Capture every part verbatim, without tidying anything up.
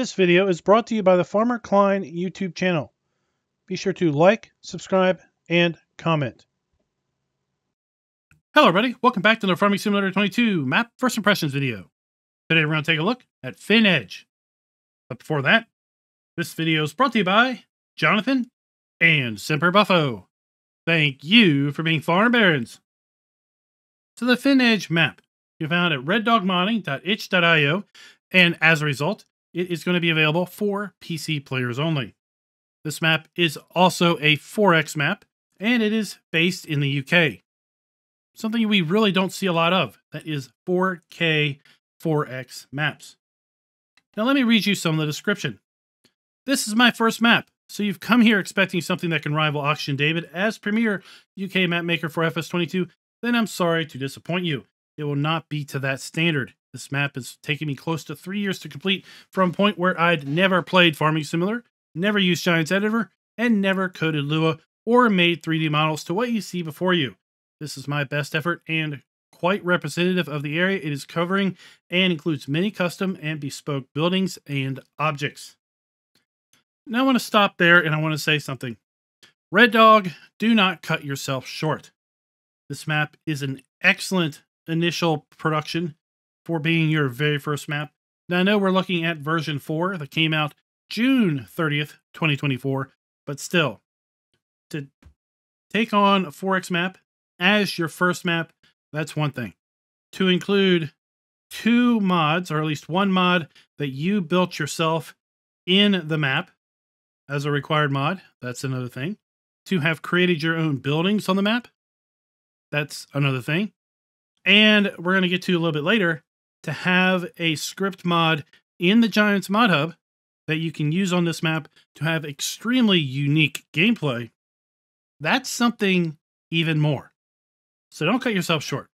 This video is brought to you by the Farmer Klein YouTube channel. Be sure to like, subscribe, and comment. Hello everybody, welcome back to the Farming Simulator twenty-two Map First Impressions video. Today we're going to take a look at Fen Edge. But before that, this video is brought to you by Jonathan and Semper Buffo. Thank you for being Farm Barons. So the Fen Edge map you found at red dog modding dot itch dot i o, and as a result, it is going to be available for P C players only. This map is also a four X map, and it is based in the U K. Something we really don't see a lot of, that is four K four X maps. Now let me read you some of the description. This is my first map, so you've come here expecting something that can rival Auction David as premier U K map maker for F S twenty-two, then I'm sorry to disappoint you. It will not be to that standard. This map has taken me close to three years to complete from a point where I'd never played Farming Simulator, never used Giants Editor, and never coded Lua or made three D models to what you see before you. This is my best effort and quite representative of the area it is covering and includes many custom and bespoke buildings and objects. Now I want to stop there and I want to say something. Red Dog, do not cut yourself short. This map is an excellent initial production for being your very first map. Now I know we're looking at version four that came out June thirtieth, twenty twenty-four, but still, to take on a four X map as your first map, that's one thing. To include two mods, or at least one mod that you built yourself in the map as a required mod, that's another thing. To have created your own buildings on the map, that's another thing. And we're going to get to a little bit later, to have a script mod in the Giants Mod Hub that you can use on this map to have extremely unique gameplay, that's something even more. So don't cut yourself short.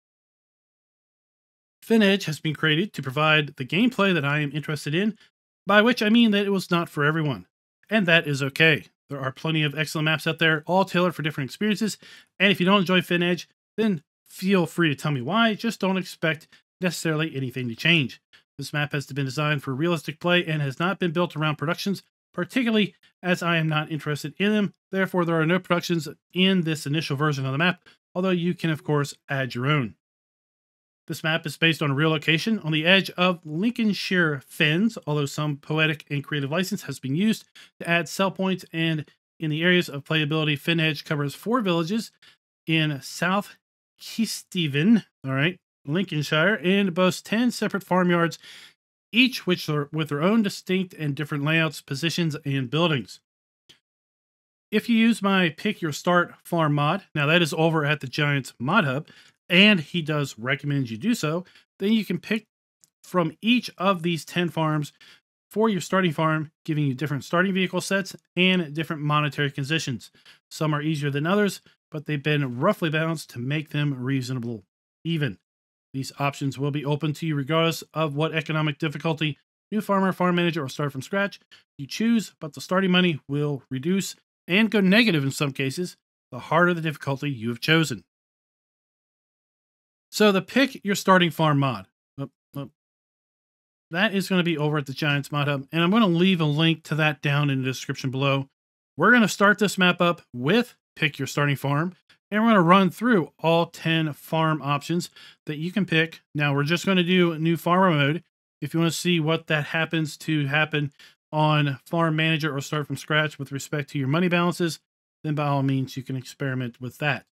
Fen Edge has been created to provide the gameplay that I am interested in, by which I mean that it was not for everyone. And that is okay. There are plenty of excellent maps out there, all tailored for different experiences. And if you don't enjoy Fen Edge, then feel free to tell me why. Just don't expect necessarily anything to change. This map has been designed for realistic play and has not been built around productions, particularly as I am not interested in them. Therefore, there are no productions in this initial version of the map, although you can, of course, add your own. This map is based on a real location on the edge of Lincolnshire Fens, although some poetic and creative license has been used to add sell points, and in the areas of playability, Fen Edge covers four villages in South Kesteven, all right, Lincolnshire, and boasts ten separate farmyards, each which are with their own distinct and different layouts, positions, and buildings. If you use my Pick Your Start Farm mod, now that is over at the Giants Mod Hub, and he does recommend you do so, then you can pick from each of these ten farms for your starting farm, giving you different starting vehicle sets and different monetary conditions. Some are easier than others, but they've been roughly balanced to make them reasonable even. These options will be open to you regardless of what economic difficulty, new farmer, farm manager, or start from scratch you choose, but the starting money will reduce and go negative in some cases, the harder the difficulty you have chosen. So the Pick Your Starting Farm mod, that is going to be over at the Giants Mod Hub, and I'm going to leave a link to that down in the description below. We're going to start this map up with Pick Your Starting Farm, and we're going to run through all ten farm options that you can pick. Now we're just going to do a new farmer mode. If you want to see what that happens to happen on farm manager or start from scratch with respect to your money balances, then by all means you can experiment with that.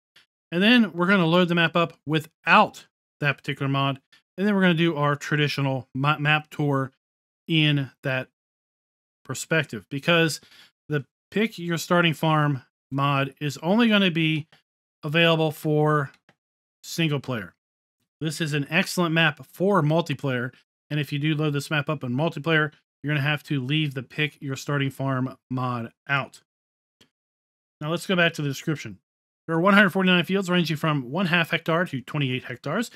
And then we're going to load the map up without that particular mod. And then we're going to do our traditional map tour in that perspective, because the Pick Your Starting Farm mod is only going to be available for single player. This is an excellent map for multiplayer. And if you do load this map up in multiplayer, you're going to have to leave the Pick Your Starting Farm mod out. Now let's go back to the description. There are one hundred forty-nine fields ranging from one half hectare to twenty-eight hectares,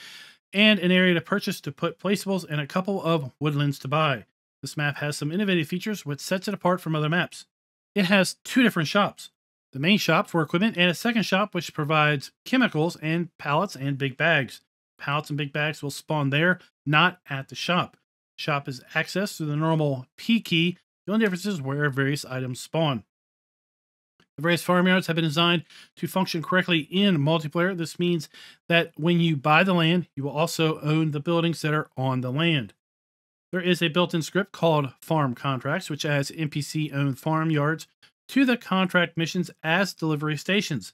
and an area to purchase to put placeables and a couple of woodlands to buy. This map has some innovative features which sets it apart from other maps. It has two different shops. The main shop for equipment and a second shop which provides chemicals and pallets and big bags. Pallets and big bags will spawn there, not at the shop. shop is accessed through the normal P key. The only difference is where various items spawn. The various farmyards have been designed to function correctly in multiplayer. This means that when you buy the land, you will also own the buildings that are on the land. There is a built-in script called Farm Contracts, which adds N P C-owned farmyards to the contract missions as delivery stations.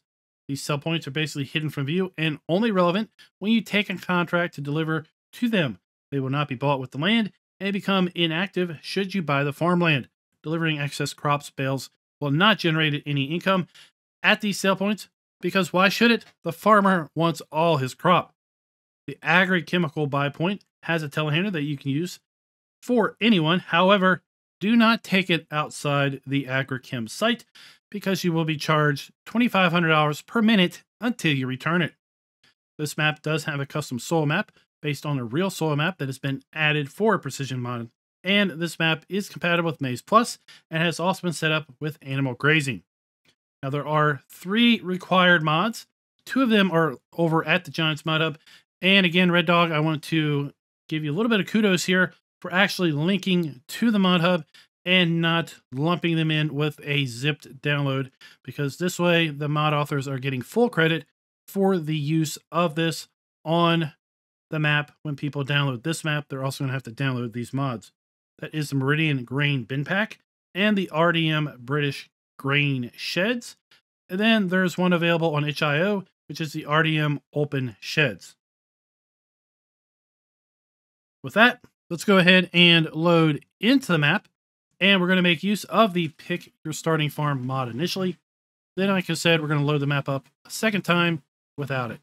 These sell points are basically hidden from view and only relevant when you take a contract to deliver to them. They will not be bought with the land and become inactive should you buy the farmland. Delivering excess crops, bales, will not generate any income at these sale points, because why should it? The farmer wants all his crop. The agri-chemical buy point has a telehandler that you can use for anyone. However, do not take it outside the agri-chem site, because you will be charged twenty-five hundred dollars per minute until you return it. This map does have a custom soil map based on a real soil map that has been added for Precision Mod. And this map is compatible with Maze Plus and has also been set up with Animal Grazing. Now there are three required mods. Two of them are over at the Giants Mod Hub. And again, Red Dog, I want to give you a little bit of kudos here for actually linking to the Mod Hub and not lumping them in with a zipped download, because this way the mod authors are getting full credit for the use of this on the map. When people download this map, they're also gonna have to download these mods. That is the Meridian Grain Bin Pack and the R D M British Grain Sheds. And then there's one available on itch dot i o, which is the R D M Open Sheds. With that, let's go ahead and load into the map. And we're going to make use of the Pick Your Starting Farm mod initially. Then, like I said, we're going to load the map up a second time without it.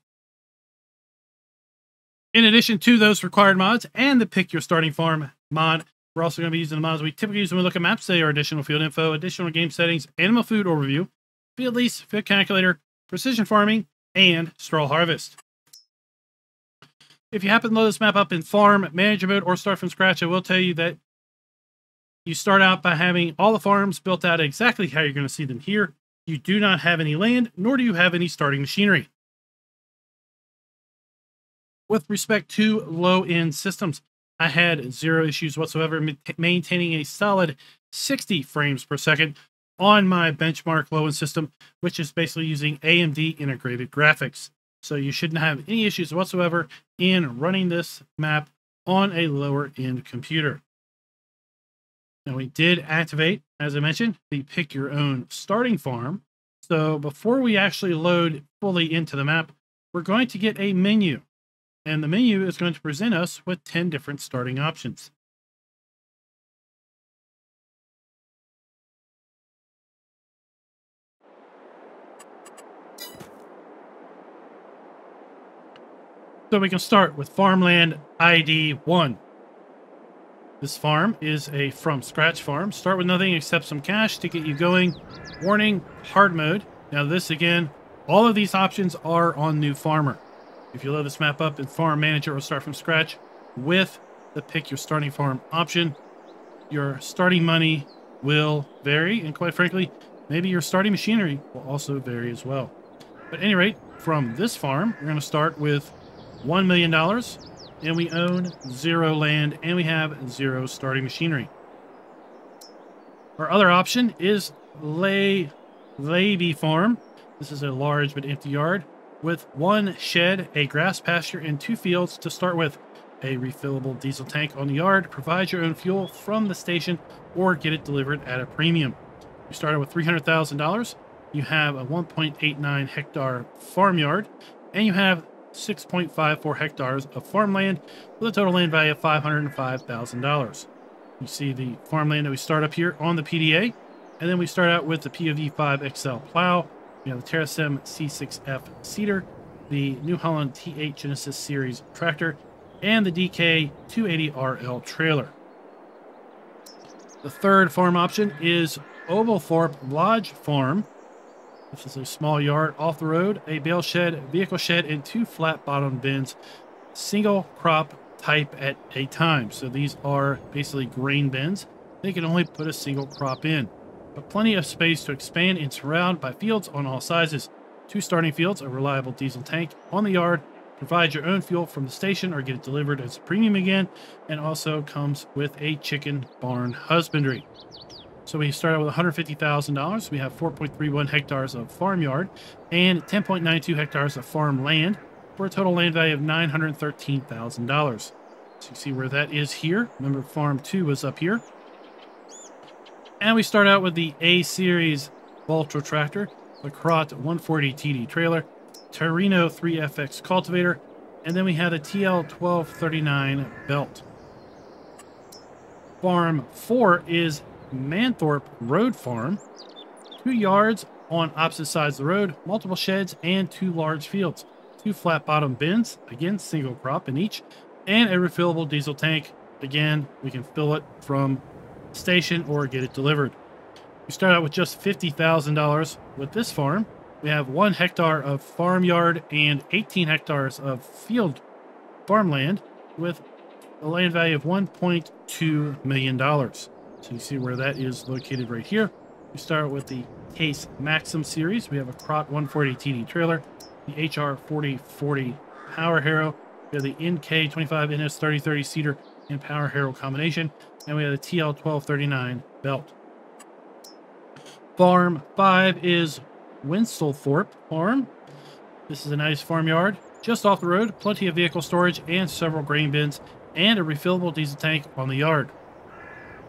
In addition to those required mods and the Pick Your Starting Farm mod, we're also going to be using the mods we typically use when we look at maps. They are additional field info, additional game settings, animal food overview, field lease, field calculator, precision farming, and straw harvest. If you happen to load this map up in farm manager mode or start from scratch, I will tell you that you start out by having all the farms built out exactly how you're going to see them here. You do not have any land, nor do you have any starting machinery. With respect to low-end systems, I had zero issues whatsoever maintaining a solid sixty frames per second on my benchmark low-end system, which is basically using A M D integrated graphics. So you shouldn't have any issues whatsoever in running this map on a lower-end computer. Now we did activate, as I mentioned, the Pick Your Own Starting Farm. So before we actually load fully into the map, we're going to get a menu. And the menu is going to present us with ten different starting options. So we can start with farmland I D one. This farm is a from scratch farm. Start with nothing except some cash to get you going. Warning, hard mode. Now this again, all of these options are on new farmer. If you load this map up in Farm Manager or start from scratch with the Pick Your Starting Farm option, your starting money will vary. And quite frankly, maybe your starting machinery will also vary as well. But at any rate, from this farm, we're going to start with one million dollars. And we own zero land and we have zero starting machinery. Our other option is Lay Laby Farm. This is a large but empty yard with one shed, a grass pasture, and two fields to start with. A refillable diesel tank on the yard. Provide your own fuel from the station or get it delivered at a premium. You started with three hundred thousand dollars. You have a one point eight nine hectare farmyard, and you have six point five four hectares of farmland with a total land value of five hundred five thousand dollars. You see the farmland that we start up here on the P D A, and then we start out with the P O V five X L plow. You have the TerraSim C six F Cedar, the New Holland T eight Genesis series tractor, and the D K two eighty R L trailer. The third farm option is Ovalthorpe Lodge Farm. This is a small yard off the road, a bale shed, vehicle shed, and two flat bottom bins, single crop type at a time. So these are basically grain bins. They can only put a single crop in, but plenty of space to expand and surround by fields on all sizes. Two starting fields, a reliable diesel tank on the yard, Provide your own fuel from the station or get it delivered as a premium again, and also comes with a chicken barn husbandry. So we start out with one hundred fifty thousand dollars. We have four point three one hectares of farmyard and ten point nine two hectares of farmland for a total land value of nine hundred thirteen thousand dollars. So you see where that is here. Remember, Farm two was up here. And we start out with the A-Series Valtra tractor, LaCroix one forty T D trailer, Tarrino three F X cultivator, and then we had a T L twelve thirty-nine Belt. Farm four is Manthorpe Road Farm. Two yards on opposite sides of the road, multiple sheds, and two large fields. Two flat bottom bins, again, single crop in each, and a refillable diesel tank. Again, we can fill it from station or get it delivered. We start out with just fifty thousand dollars with this farm. We have one hectare of farmyard and eighteen hectares of field farmland with a land value of one point two million dollars. So you see where that is located right here. We start with the Case Maxim series. We have a Crop one forty T D trailer, the H R forty forty Power Harrow, we have the N K twenty-five N S thirty thirty Cedar and Power Harrow combination, and we have the T L twelve thirty-nine Belt. Farm five is Winselthorpe Farm. This is a nice farmyard just off the road, plenty of vehicle storage and several grain bins and a refillable diesel tank on the yard.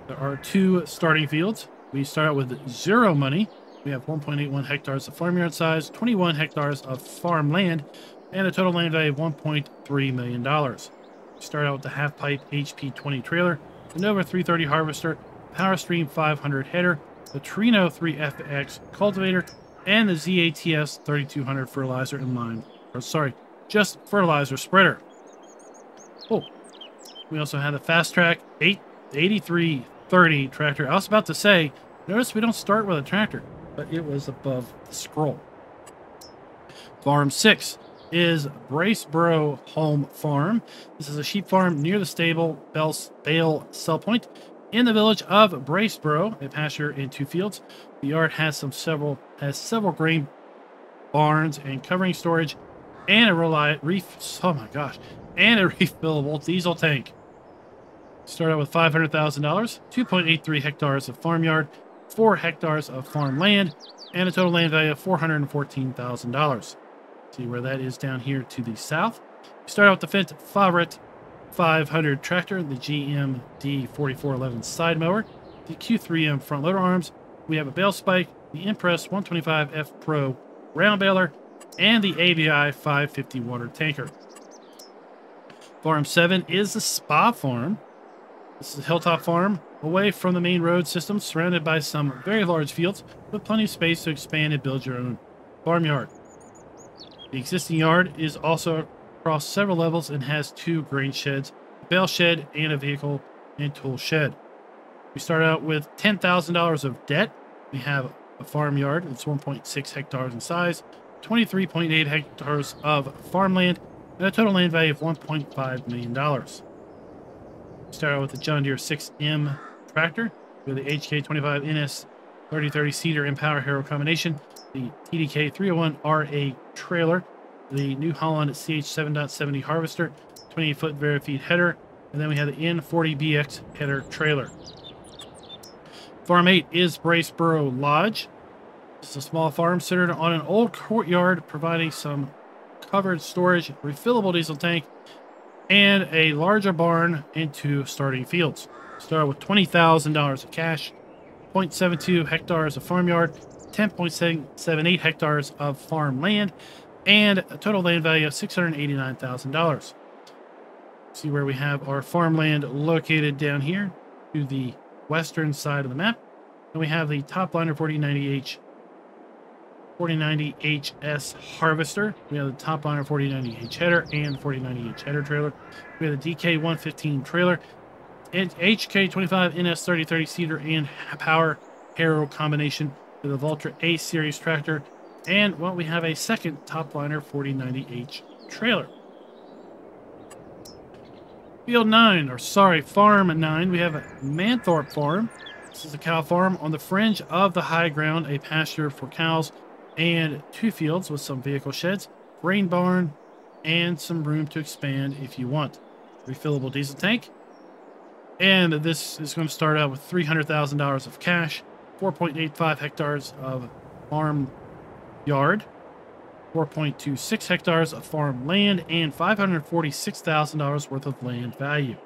There are two starting fields. We start out with zero money. We have one point eight one hectares of farmyard size, twenty-one hectares of farmland, and a total land value of one point three million dollars. We start out with the half pipe H P twenty trailer, the Nova three thirty harvester, Power Stream five hundred header, the Tarrino three F X cultivator, and the Z A T S thirty-two hundred fertilizer and lime, or sorry, just fertilizer spreader. Oh, we also had a Fast Track eight eighty-three thirty tractor. I was about to say, notice we don't start with a tractor, but it was above the scroll. Farm six is Braceboro Home Farm. This is a sheep farm near the stable Bale Cell Point in the village of Braceboro, a pasture and two fields. The yard has some several has several grain barns and covering storage, and a reli reef. Oh my gosh, and a refillable diesel tank. Start out with five hundred thousand dollars, two point eight three hectares of farmyard, four hectares of farmland, and a total land value of four hundred fourteen thousand dollars. See where that is down here to the south. Start out with the Fen Edge five hundred tractor, the G M D forty-four eleven side mower, the Q three M front loader arms. We have a bale spike, the Impress one twenty-five F Pro round baler, and the A B I five fifty water tanker. Farm seven is the Spa Farm. This is a hilltop farm away from the main road system, surrounded by some very large fields with plenty of space to expand and build your own farmyard. The existing yard is also across several levels and has two grain sheds, a bale shed, and a vehicle and tool shed. We start out with ten thousand dollars of debt. We have a farmyard. It's one point six hectares in size, twenty-three point eight hectares of farmland, and a total land value of one point five million dollars. We start out with the John Deere six M tractor with the H K twenty-five N S thirty thirty Cedar and Power Harrow combination, the T D K three oh one R A trailer, the New Holland C H seven point seventy harvester, twenty-eight foot verifeed header, and then we have the N forty B X header trailer. Farm eight is Braceboro Lodge. It's a small farm centered on an old courtyard, providing some covered storage, refillable diesel tank, and a larger barn and two starting fields. Start with twenty thousand dollars of cash, zero point seven two hectares of farmyard, ten point seven eight hectares of farmland, and a total land value of six hundred eighty-nine thousand dollars. See where we have our farmland located down here to the western side of the map. And we have the Top Liner forty ninety H forty ninety H S harvester. We have the Top Liner forty ninety H header and forty ninety H header trailer. We have the D K one fifteen trailer, and H K twenty-five N S thirty thirty Cedar and Power Harrow combination with the Valtra A series tractor. And well, we have a second Top Liner forty ninety H trailer. Field nine, or sorry, Farm nine, we have a Manthorpe Farm. This is a cow farm on the fringe of the high ground, a pasture for cows and two fields with some vehicle sheds, grain barn, and some room to expand if you want. Refillable diesel tank. And this is going to start out with three hundred thousand dollars of cash, four point eight five hectares of farm yard, four point two six hectares of farm land, and five hundred forty-six thousand dollars worth of land value.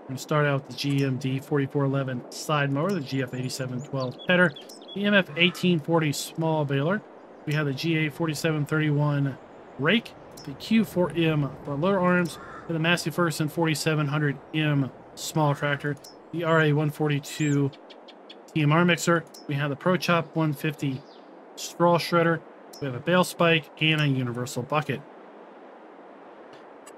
We're going to start out with the G M D forty-four eleven side mower, the G F eighty-seven twelve header, the M F eighteen forty small baler. We have the G A forty-seven thirty-one rake, the Q four M for lower arms, and the Massey Ferguson forty-seven hundred M small tractor, the R A one forty-two T M R mixer. We have the Pro Chop one fifty straw shredder. We have a bale spike and a universal bucket.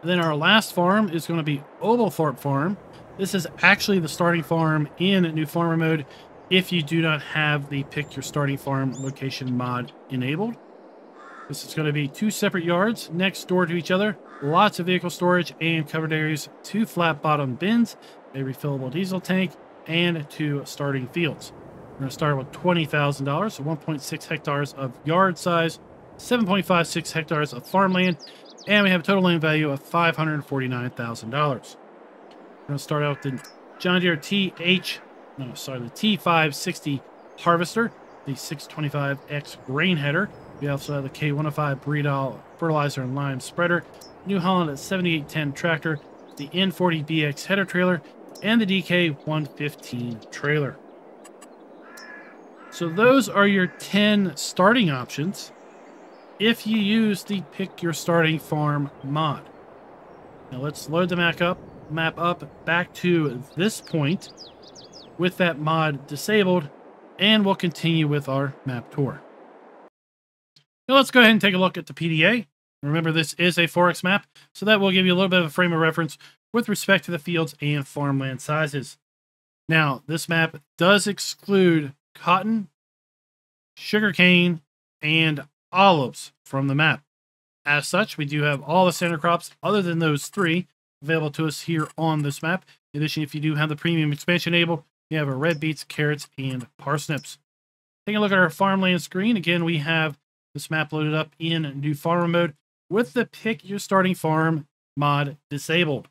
And then our last farm is going to be Ovalthorpe Farm. This is actually the starting farm in New Farmer mode if you do not have the Pick Your Starting Farm Location mod enabled. This is going to be two separate yards next door to each other. Lots of vehicle storage and covered areas, two flat bottom bins, a refillable diesel tank, and two starting fields. We're going to start with twenty thousand dollars, so one point six hectares of yard size, seven point five six hectares of farmland, and we have a total land value of five hundred forty-nine thousand dollars. We're going to start out with the John Deere T H, no, sorry, the T five sixty harvester, the six twenty-five X grain header. We also have the K one oh five Breedall fertilizer and lime spreader, New Holland seventy-eight ten tractor, the N forty B X header trailer, and the D K one fifteen trailer. So those are your ten starting options if you use the Pick Your Starting Farm mod. Now let's load the map up, map up back to this point with that mod disabled, and we'll continue with our map tour. Now let's go ahead and take a look at the P D A. Remember, this is a four X map, so that will give you a little bit of a frame of reference with respect to the fields and farmland sizes. Now, this map does exclude cotton, sugarcane, and olives from the map. As such, we do have all the standard crops other than those three available to us here on this map. In addition, if you do have the premium expansion enabled, you have our red beets, carrots, and parsnips. Take a look at our farmland screen. Again, we have this map loaded up in New Farmer mode with the Pick Your Starting Farm mod disabled.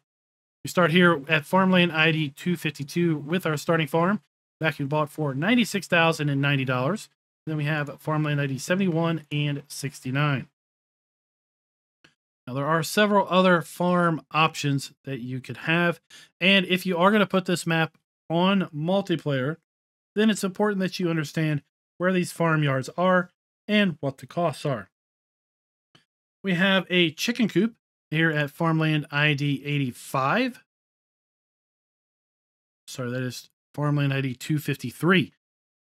We start here at farmland I D two fifty-two with our starting farm, vacuum bought for ninety-six thousand ninety dollars. Then we have farmland I D seventy-one and sixty-nine. Now there are several other farm options that you could have. And if you are going to put this map on multiplayer, then it's important that you understand where these farm yards are and what the costs are. We have a chicken coop here at farmland I D eighty-five. Sorry, that is farmland I D two fifty-three.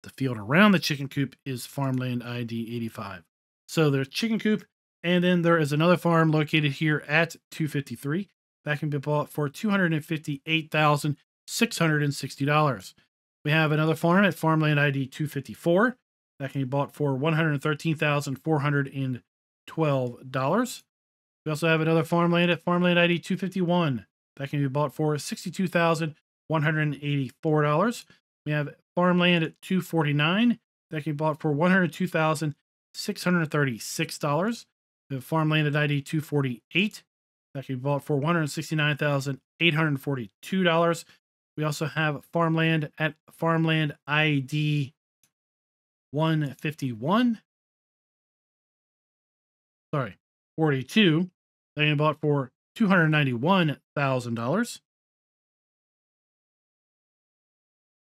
The field around the chicken coop is farmland I D eighty-five. So there's chicken coop, and then there is another farm located here at two fifty-three. That can be bought for two hundred fifty-eight thousand six hundred sixty dollars. We have another farm at farmland I D two fifty-four. That can be bought for one hundred thirteen thousand four hundred twelve dollars. We also have another farmland at farmland I D two fifty-one. That can be bought for sixty-two thousand one hundred eighty-four dollars. We have farmland at two forty-nine. That can be bought for one hundred two thousand six hundred thirty-six dollars. We have farmland at I D two forty-eight. That can be bought for one hundred sixty-nine thousand eight hundred forty-two dollars. We also have farmland at farmland I D one fifty-one. Sorry, forty-two. That can be bought for two hundred ninety-one thousand dollars.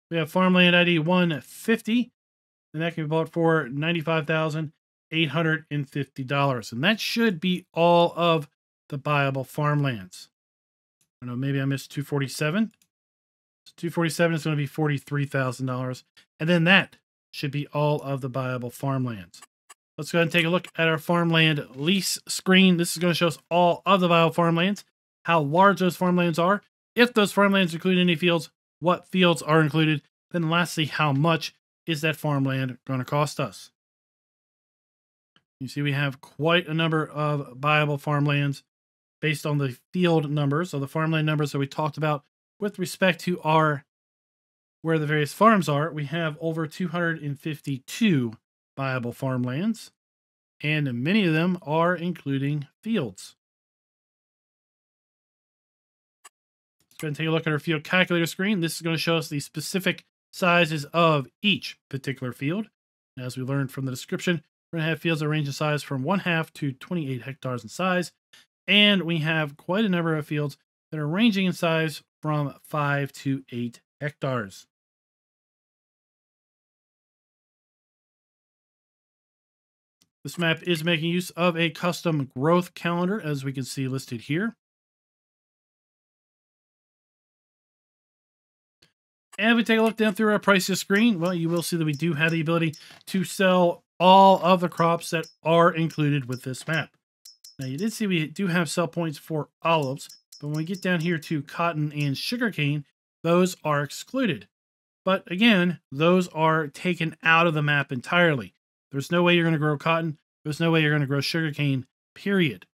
We have farmland I D one fifty, and that can be bought for ninety-five thousand eight hundred fifty dollars. And that should be all of the buyable farmlands. I don't know, maybe I missed two forty-seven. So two forty-seven is going to be forty-three thousand dollars. And then that should be all of the buyable farmlands. Let's go ahead and take a look at our farmland lease screen. This is going to show us all of the buyable farmlands, how large those farmlands are, if those farmlands include any fields, what fields are included, then lastly, how much is that farmland going to cost us? You see, we have quite a number of buyable farmlands based on the field numbers, so the farmland numbers that we talked about with respect to our where the various farms are. We have over two hundred fifty-two viable farmlands, and many of them are including fields. Go ahead and take a look at our field calculator screen. This is going to show us the specific sizes of each particular field. And as we learned from the description, we're going to have fields that range in size from one half to twenty-eight hectares in size. And we have quite a number of fields that are ranging in size from five to eight hectares. This map is making use of a custom growth calendar, as we can see listed here. And if we take a look down through our prices screen, well, you will see that we do have the ability to sell all of the crops that are included with this map. Now, you did see we do have sell points for olives, but when we get down here to cotton and sugarcane, those are excluded. But again, those are taken out of the map entirely. There's no way you're going to grow cotton. There's no way you're going to grow sugarcane, period.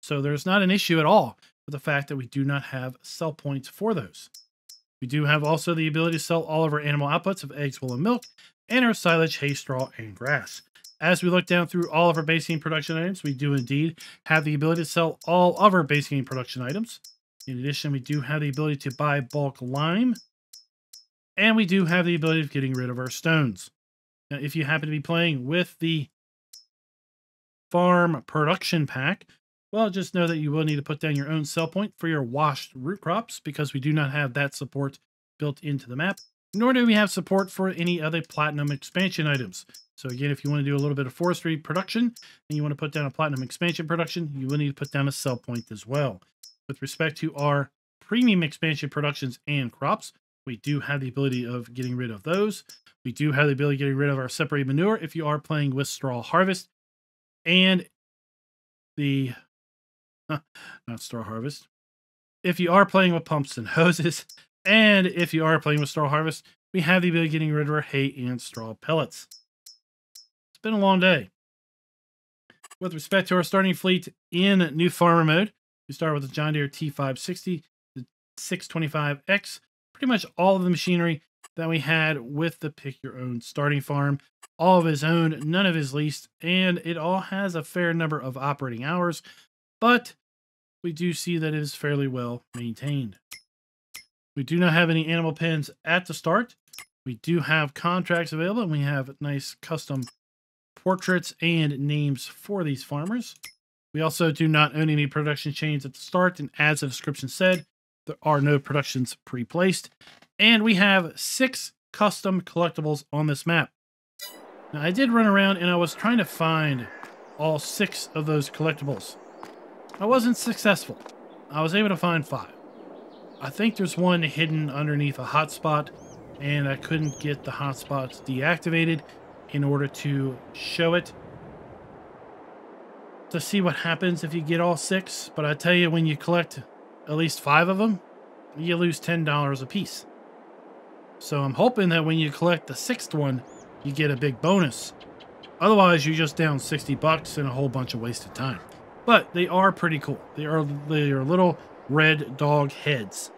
So there's not an issue at all with the fact that we do not have sell points for those. We do have also the ability to sell all of our animal outputs of eggs, wool, and milk, and our silage, hay, straw, and grass. As we look down through all of our base game production items, we do indeed have the ability to sell all of our base game production items. In addition, we do have the ability to buy bulk lime, and we do have the ability of getting rid of our stones. Now, if you happen to be playing with the farm production pack, well, just know that you will need to put down your own sell point for your washed root crops, because we do not have that support built into the map, nor do we have support for any other platinum expansion items. So again, if you want to do a little bit of forestry production and you want to put down a platinum expansion production, you will need to put down a sell point as well. With respect to our premium expansion productions and crops, we do have the ability of getting rid of those. We do have the ability of getting rid of our separated manure if you are playing with straw harvest. And the, huh, not straw harvest, if you are playing with pumps and hoses. And if you are playing with straw harvest, we have the ability of getting rid of our hay and straw pellets. It's been a long day. With respect to our starting fleet in new farmer mode, we start with the John Deere T five sixty, the six twenty-five X, pretty much all of the machinery that we had with the pick your own starting farm, all of his own, none of his leased, and it all has a fair number of operating hours, but we do see that it is fairly well maintained. We do not have any animal pens at the start. We do have contracts available, and we have nice custom portraits and names for these farmers. We also do not own any production chains at the start, and as the description said, there are no productions pre-placed, and we have six custom collectibles on this map. Now, I did run around and I was trying to find all six of those collectibles. I wasn't successful. I was able to find five. I think there's one hidden underneath a hotspot, and I couldn't get the hotspots deactivated in order to show it, to see what happens if you get all six. But I tell you, when you collect at least five of them, you lose ten dollars a piece. So I'm hoping that when you collect the sixth one, you get a big bonus. Otherwise, you're just down sixty bucks and a whole bunch of wasted time. But they are pretty cool. They are, they are little Red Dog heads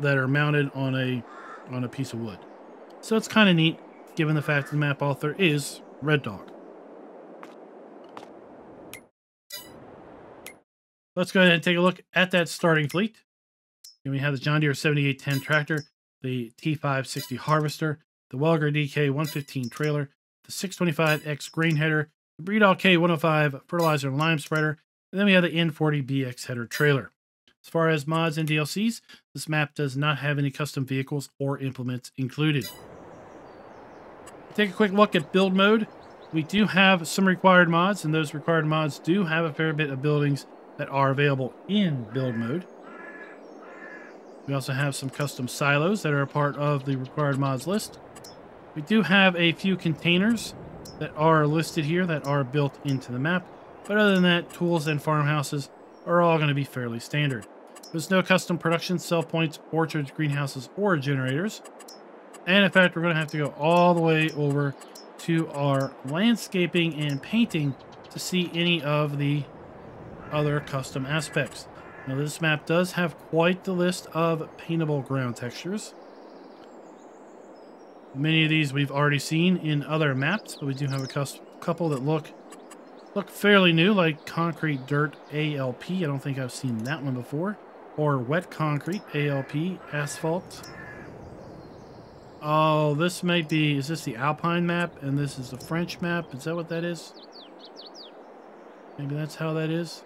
that are mounted on a, on a piece of wood. So it's kind of neat, given the fact that the map author is Red Dog. Let's go ahead and take a look at that starting fleet. And we have the John Deere seventy-eight ten tractor, the T five sixty harvester, the Welger D K one fifteen trailer, the six twenty-five X grain header, the Breedall K one oh five fertilizer and lime spreader, and then we have the N forty B X header trailer. As far as mods and D L Cs, this map does not have any custom vehicles or implements included. Take a quick look at build mode. We do have some required mods, and those required mods do have a fair bit of buildings that are available in build mode. We also have some custom silos that are a part of the required mods list. We do have a few containers that are listed here that are built into the map, but other than that, tools and farmhouses are all going to be fairly standard. There's no custom production, sell points, orchards, greenhouses, or generators. And in fact, we're going to have to go all the way over to our landscaping and painting to see any of the other custom aspects. Now, this map does have quite the list of paintable ground textures. Many of these we've already seen in other maps, but we do have a couple that look look fairly new, like concrete dirt A L P. I don't think I've seen that one before. or wet concrete, A L P, asphalt. Oh, this might be, is this the Alpine map? And this is the French map? Is that what that is? Maybe that's how that is.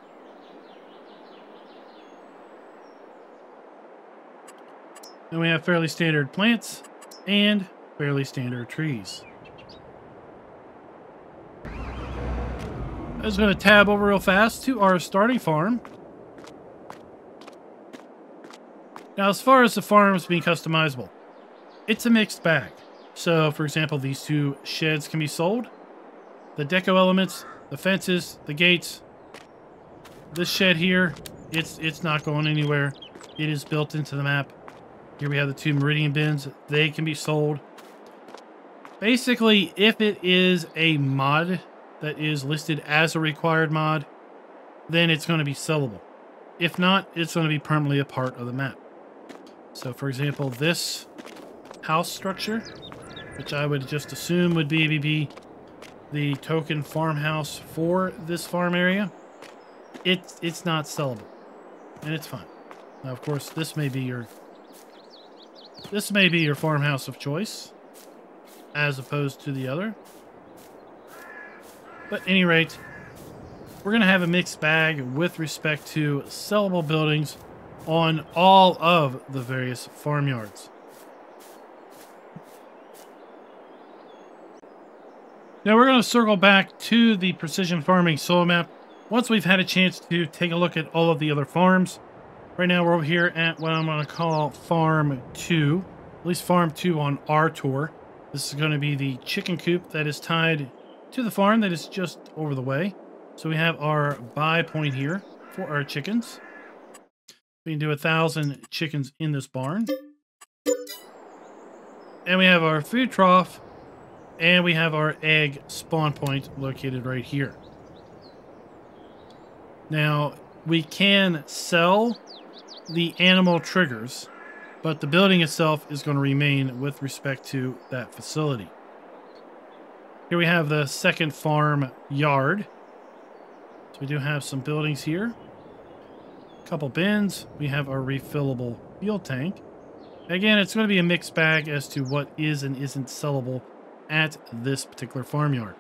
Then we have fairly standard plants and fairly standard trees. I'm just going to tab over real fast to our starting farm. Now, as far as the farms being customizable, it's a mixed bag. So, for example, these two sheds can be sold. The deco elements, the fences, the gates. This shed here, it's, it's not going anywhere. It is built into the map. Here we have the two Meridian bins. They can be sold. Basically, if it is a mod that is listed as a required mod, then it's going to be sellable. If not, it's going to be permanently a part of the map. So, for example, this house structure, which I would just assume would be, be the token farmhouse for this farm area, it's, it's not sellable, and it's fine. Now, of course, this may be your... This may be your farmhouse of choice, as opposed to the other. But at any rate, we're going to have a mixed bag with respect to sellable buildings on all of the various farmyards. Now we're going to circle back to the Precision Farming soil map once we've had a chance to take a look at all of the other farms. Right now we're over here at what I'm going to call Farm two, at least Farm two on our tour. This is going to be the chicken coop that is tied to the farm that is just over the way. So we have our buy point here for our chickens. We can do a thousand chickens in this barn. And we have our food trough, and we have our egg spawn point located right here. Now, we can sell the animal triggers, but the building itself is going to remain with respect to that facility. Here we have the second farm yard. So we do have some buildings here. A couple bins. We have our refillable fuel tank. Again, it's going to be a mixed bag as to what is and isn't sellable at this particular farmyard.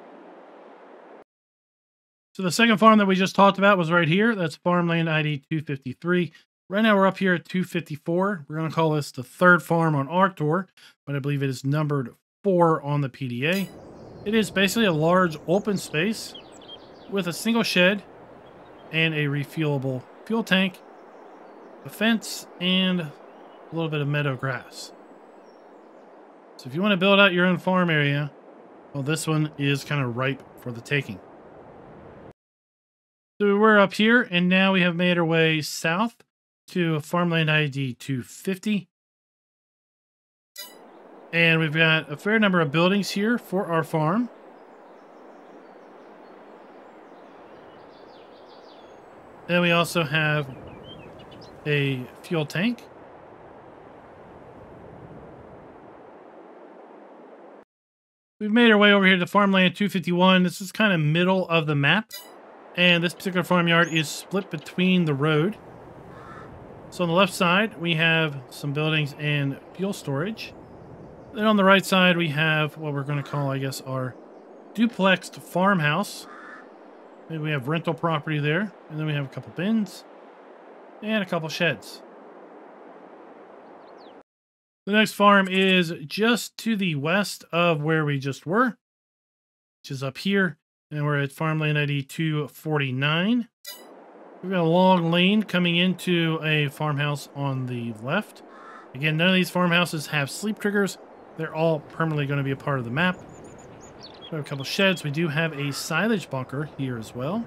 So the second farm that we just talked about was right here. That's farmland I D two fifty-three. Right now we're up here at two fifty-four. We're going to call this the third farm on our tour, but I believe it is numbered four on the P D A. It is basically a large open space with a single shed and a refuelable fuel tank, a fence, and a little bit of meadow grass. So if you want to build out your own farm area, well, this one is kind of ripe for the taking. So we're up here, and now we have made our way south to farmland I D two fifty. And we've got a fair number of buildings here for our farm. Then we also have a fuel tank. We've made our way over here to farmland two fifty-one. This is kind of middle of the map. And this particular farmyard is split between the road. So on the left side, we have some buildings and fuel storage. Then on the right side, we have what we're going to call, I guess, our duplexed farmhouse. Maybe we have rental property there. And then we have a couple bins and a couple sheds. The next farm is just to the west of where we just were, which is up here. And we're at farmland I D two forty-nine. We've got a long lane coming into a farmhouse on the left. Again, none of these farmhouses have sleep triggers. They're all permanently going to be a part of the map. We have a couple sheds. We do have a silage bunker here as well.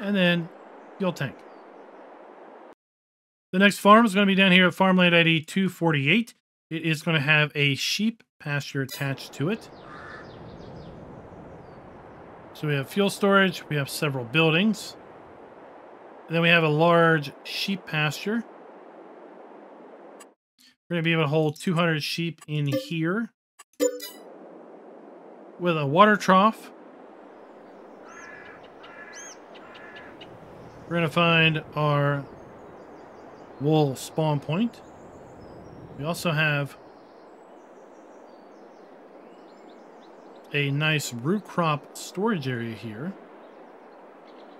And then fuel tank. The next farm is going to be down here at farmland I D two forty-eight. It is going to have a sheep pasture attached to it. So we have fuel storage. We have several buildings. And then we have a large sheep pasture. We're going to be able to hold two hundred sheep in here with a water trough. We're going to find our wool spawn point. We also have a nice root crop storage area here.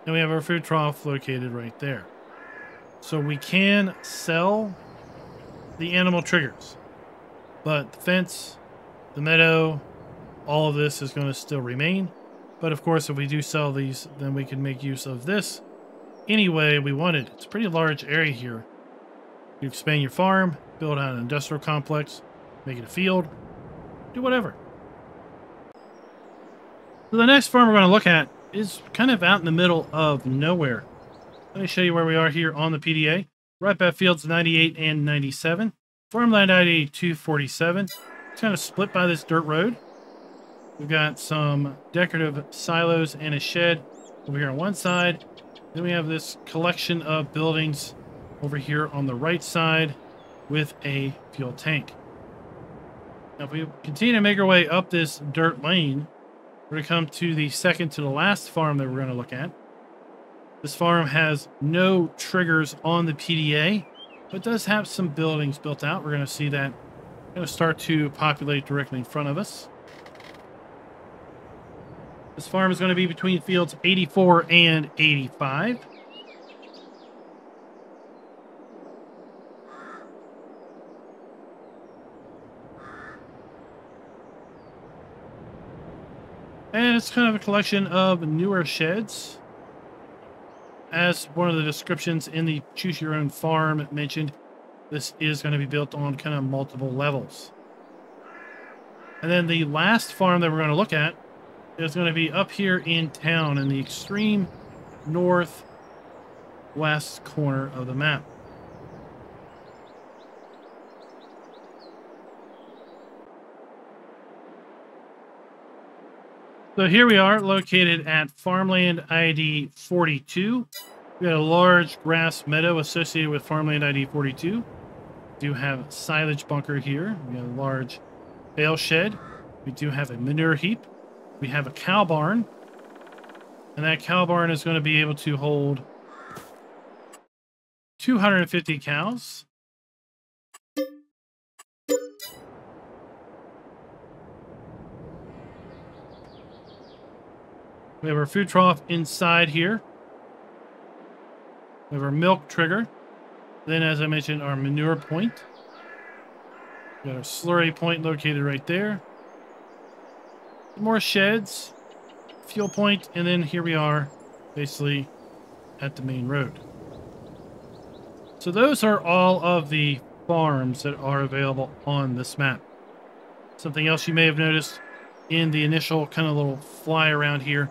And we have our food trough located right there. So we can sell the animal triggers, but the fence, the meadow, all of this is going to still remain. But of course, if we do sell these, then we can make use of this any way we wanted. It's a pretty large area here. You expand your farm, build out an industrial complex, make it a field, do whatever. So the next farm we're going to look at is kind of out in the middle of nowhere. Let me show you where we are here on the P D A. Right by fields ninety-eight and ninety-seven. Farmland I D two forty-seven. It's kind of split by this dirt road. We've got some decorative silos and a shed over here on one side. Then we have this collection of buildings over here on the right side with a fuel tank. Now, if we continue to make our way up this dirt lane, we're going to come to the second to the last farm that we're going to look at. This farm has no triggers on the P D A, but does have some buildings built out. We're going to see that going to start to populate directly in front of us. This farm is going to be between fields eighty-four and eighty-five. And it's kind of a collection of newer sheds. As one of the descriptions in the Choose Your Own Farm mentioned, this is going to be built on kind of multiple levels. And then the last farm that we're going to look at is going to be up here in town in the extreme northwest corner of the map. So here we are located at Farmland I D forty-two. We got a large grass meadow associated with Farmland I D forty-two. We do have a silage bunker here. We have a large bale shed. We do have a manure heap. We have a cow barn. And that cow barn is going to be able to hold two hundred fifty cows. We have our food trough inside here. We have our milk trigger. Then, as I mentioned, our manure point. We've got our slurry point located right there. More sheds, fuel point, and then here we are basically at the main road. So those are all of the farms that are available on this map. Something else you may have noticed in the initial kind of little fly around here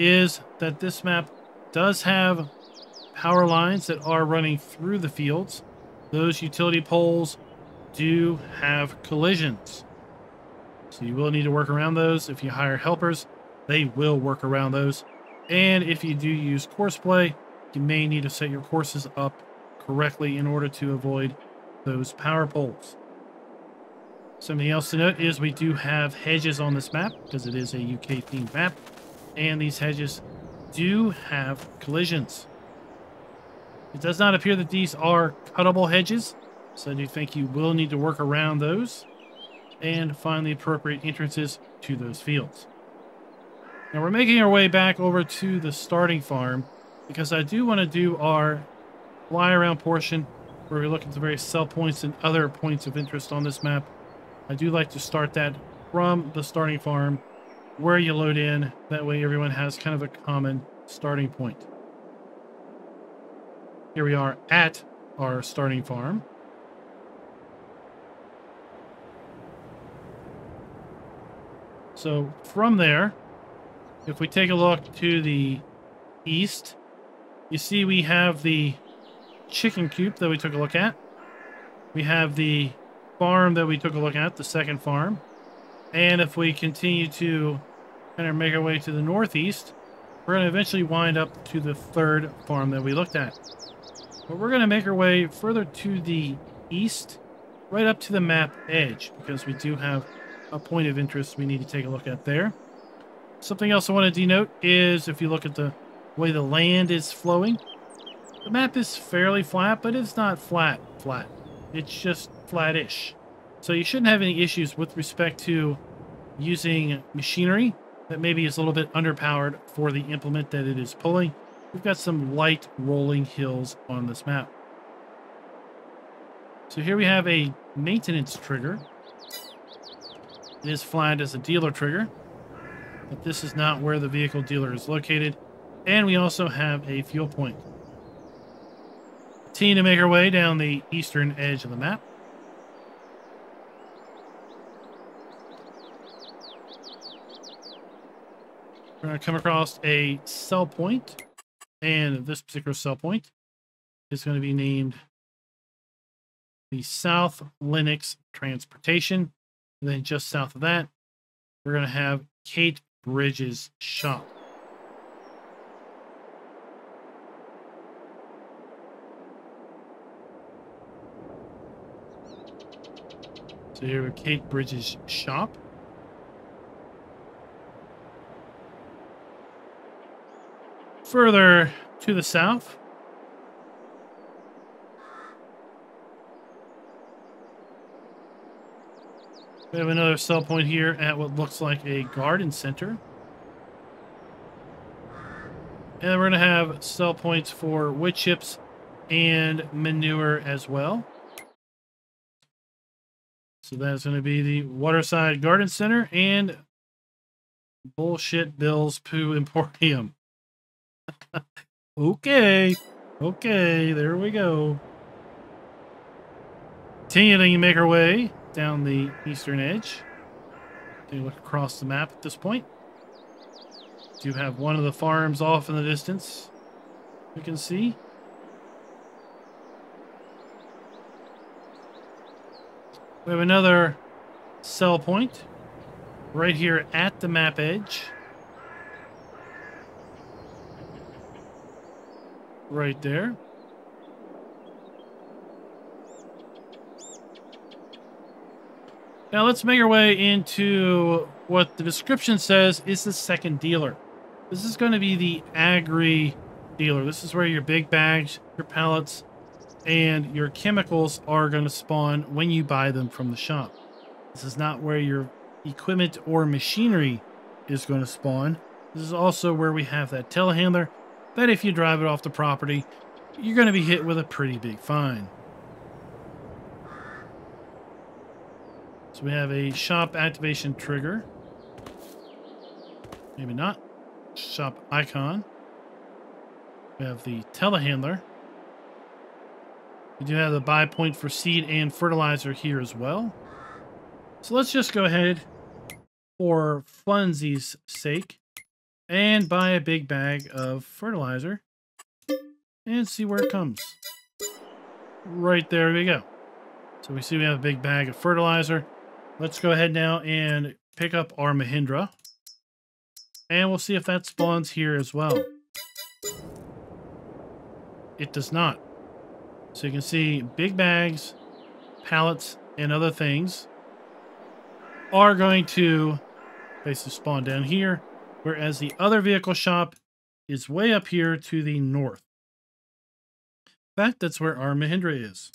is that this map does have power lines that are running through the fields. Those utility poles do have collisions, so you will need to work around those. If you hire helpers, they will work around those. And if you do use course play, you may need to set your courses up correctly in order to avoid those power poles. Something else to note is we do have hedges on this map because it is a U K themed map, and these hedges do have collisions. It does not appear that these are cuttable hedges, so I do think you will need to work around those and find the appropriate entrances to those fields. Now we're making our way back over to the starting farm because I do want to do our fly around portion where we look at the various sell points and other points of interest on this map. I do like to start that from the starting farm where you load in. That way everyone has kind of a common starting point. Here we are at our starting farm. So from there, if we take a look to the east, you see we have the chicken coop that we took a look at. We have the farm that we took a look at, the second farm. And if we continue to kind of make our way to the northeast, we're going to eventually wind up to the third farm that we looked at. But we're going to make our way further to the east, right up to the map edge, because we do have a point of interest we need to take a look at there. Something else I want to denote is if you look at the way the land is flowing, The map is fairly flat, but it's not flat flat. It's just flat-ish. So you shouldn't have any issues with respect to using machinery that maybe is a little bit underpowered for the implement that it is pulling. We've got some light rolling hills on this map. So here we have a maintenance trigger. It is flagged as a dealer trigger, but this is not where the vehicle dealer is located. And we also have a fuel point. Continuing to make our way down the eastern edge of the map. We're going to come across a cell point, and this particular cell point is going to be named the South Linux Transportation. And then just south of that, we're going to have Kate Bridges Shop. So here we have Kate Bridges Shop. Further to the south, we have another cell point here at what looks like a garden center. And we're going to have cell points for wood chips and manure as well. So that's going to be the Waterside Garden Center and Bullshit Bill's Poo Emporium. Okay, okay, there we go. Continuing to make our way down the eastern edge. Take a look across the map at this point. Do have one of the farms off in the distance, you can see. We have another cell point right here at the map edge. Right there. Now let's make our way into what the description says is the second dealer. This is going to be the agri dealer. This is where your big bags, your pallets, and your chemicals are going to spawn when you buy them from the shop. This is not where your equipment or machinery is going to spawn. This is also where we have that telehandler. That if you drive it off the property, you're going to be hit with a pretty big fine. So we have a shop activation trigger. Maybe not. Shop icon. We have the telehandler. We do have the buy point for seed and fertilizer here as well. So let's just go ahead, for funsies' sake, and buy a big bag of fertilizer and see where it comes. Right, there we go. So we see we have a big bag of fertilizer. Let's go ahead now and pick up our Mahindra, and we'll see if that spawns here as well. It does not. So you can see big bags, pallets, and other things are going to basically spawn down here, whereas the other vehicle shop is way up here to the north. In fact, that's where our Mahindra is.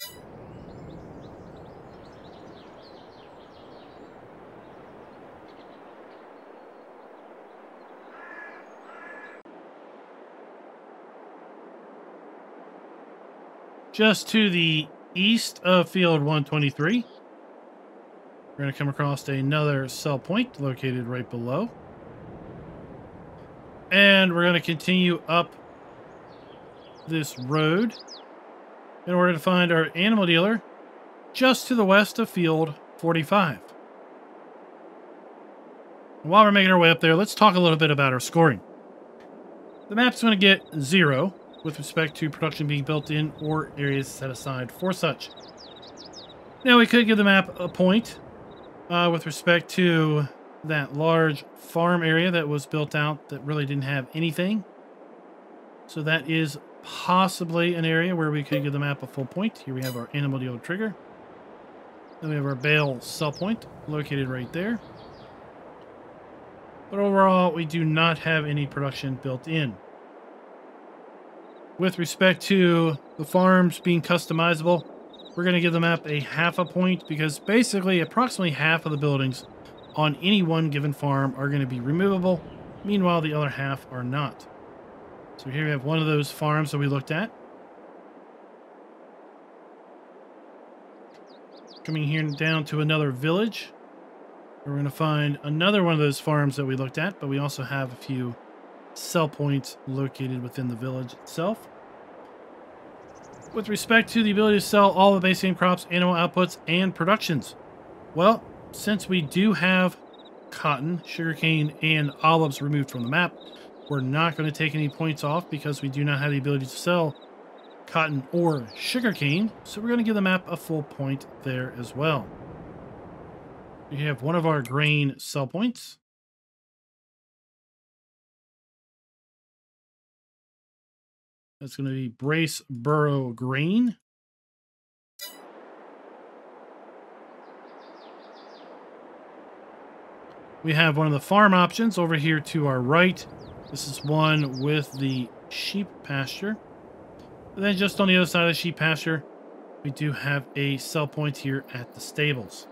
Just to the east of field one twenty-three, we're going to come across another cell point located right below. And we're going to continue up this road in order to find our animal dealer just to the west of field forty-five. And while we're making our way up there, let's talk a little bit about our scoring. The map's going to get zero with respect to production being built in or areas set aside for such. Now, we could give the map a point uh, with respect to that large farm area that was built out that really didn't have anything. So that is possibly an area where we could give the map a full point. Here we have our animal dealer trigger. Then we have our bale cell point located right there. But overall, we do not have any production built in. with respect to the farms being customizable, we're going to give the map a half a point, because basically approximately half of the buildings on any one given farm are going to be removable. Meanwhile, the other half are not. So here we have one of those farms that we looked at. Coming here down to another village. We're going to find another one of those farms that we looked at, but we also have a few sell points located within the village itself. With respect to the ability to sell all the base game crops, animal outputs, and productions. Well, since we do have cotton, sugarcane, and olives removed from the map, we're not going to take any points off because we do not have the ability to sell cotton or sugarcane. So we're going to give the map a full point there as well. We have one of our grain sell points. That's going to be Braceborough Grain. We have one of the farm options over here to our right. This is one with the sheep pasture. And then just on the other side of the sheep pasture, we do have a sell point here at the stables.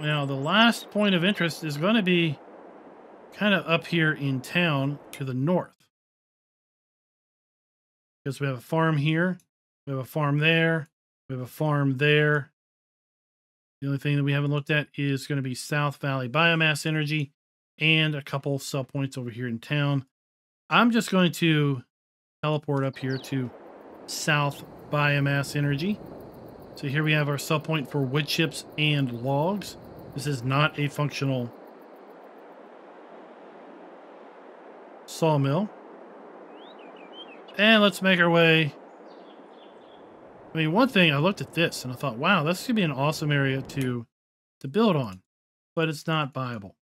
Now, the last point of interest is going to be kind of up here in town to the north. Because we have a farm here, we have a farm there, we have a farm there. The only thing that we haven't looked at is going to be South Valley Biomass Energy and a couple sell points over here in town. I'm just going to teleport up here to South Biomass Energy. So here we have our sell point for wood chips and logs. This is not a functional sawmill. And let's make our way. I mean, one thing, I looked at this and I thought, wow, this could be an awesome area to to build on, but it's not viable.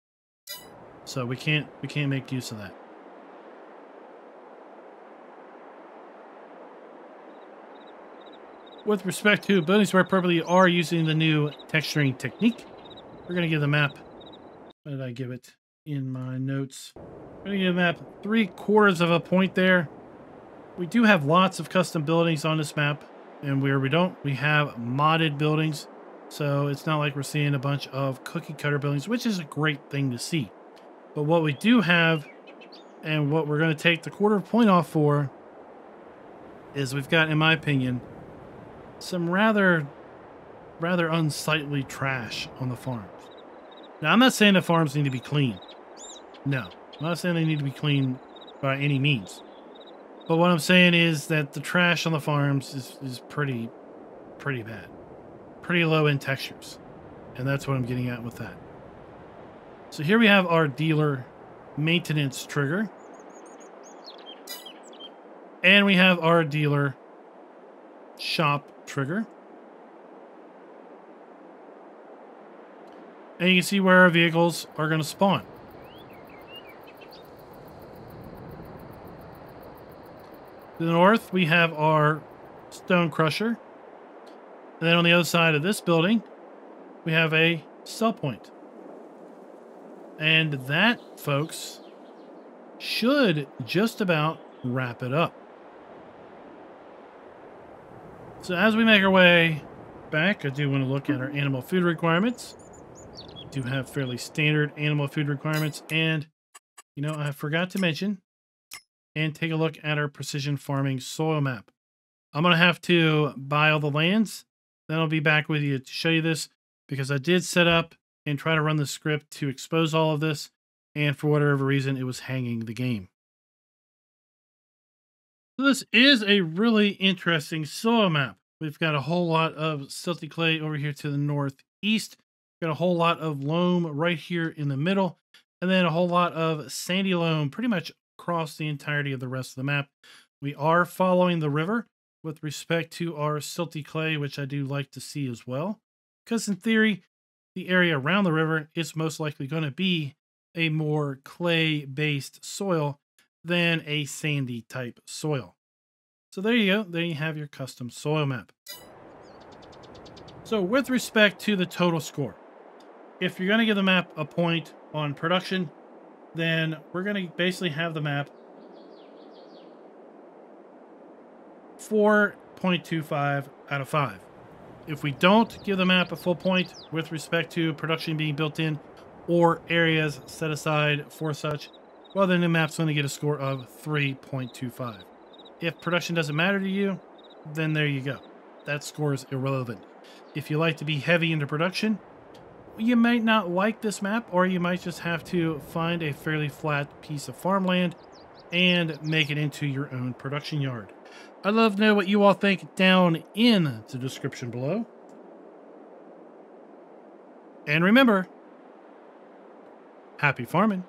So we can't we can't make use of that. With respect to buildings where appropriately are using the new texturing technique, we're going to give the map, what did I give it in my notes? We're going to give the map three quarters of a point there. We do have lots of custom buildings on this map, and where we don't, we have modded buildings. So it's not like we're seeing a bunch of cookie cutter buildings, which is a great thing to see. But what we do have, and what we're going to take the quarter point off for, is we've got, in my opinion, some rather, rather unsightly trash on the farms. Now, I'm not saying the farms need to be clean. No, I'm not saying they need to be clean by any means. But what I'm saying is that the trash on the farms is, is pretty, pretty bad. Pretty low in textures. And that's what I'm getting at with that. So here we have our dealer maintenance trigger. And we have our dealer shop trigger, and you can see where our vehicles are going to spawn. To the north, we have our stone crusher, and then on the other side of this building we have a sell point. And that, folks, should just about wrap it up. So as we make our way back, I do want to look at our animal food requirements. We do have fairly standard animal food requirements. And, you know, I forgot to mention and take a look at our precision farming soil map. I'm going to have to buy all the lands. Then I'll be back with you to show you this, because I did set up and try to run the script to expose all of this. And for whatever reason, it was hanging the game. So this is a really interesting soil map. We've got a whole lot of silty clay over here to the northeast. We've got a whole lot of loam right here in the middle. And then a whole lot of sandy loam pretty much across the entirety of the rest of the map. We are following the river with respect to our silty clay, which I do like to see as well. Because in theory, the area around the river is most likely going to be a more clay-based soil than a sandy type soil. So there you go, there you have your custom soil map. So with respect to the total score, if you're going to give the map a point on production, then we're going to basically have the map four point two five out of five. If we don't give the map a full point with respect to production being built in or areas set aside for such, well, then the map's going to get a score of three point two five. If production doesn't matter to you, then there you go. That score is irrelevant. If you like to be heavy into production, you might not like this map, or you might just have to find a fairly flat piece of farmland and make it into your own production yard. I'd love to know what you all think down in the description below. And remember, happy farming.